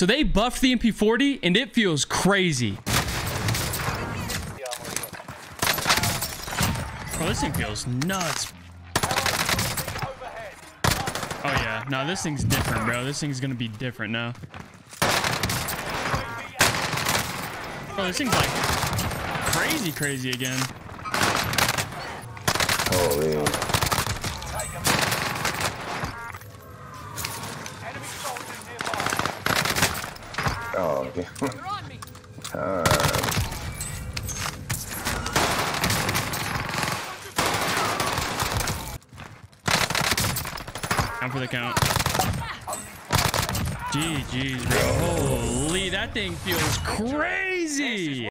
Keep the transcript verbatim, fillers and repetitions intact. So they buffed the M P forty and it feels crazy. Bro, this thing feels nuts. Oh yeah, no, this thing's different, bro. This thing's gonna be different now. Bro, this thing's like crazy, crazy again. Oh man. Oh, okay. uh. Time for the count. G G's, bro. Holy, that thing feels crazy.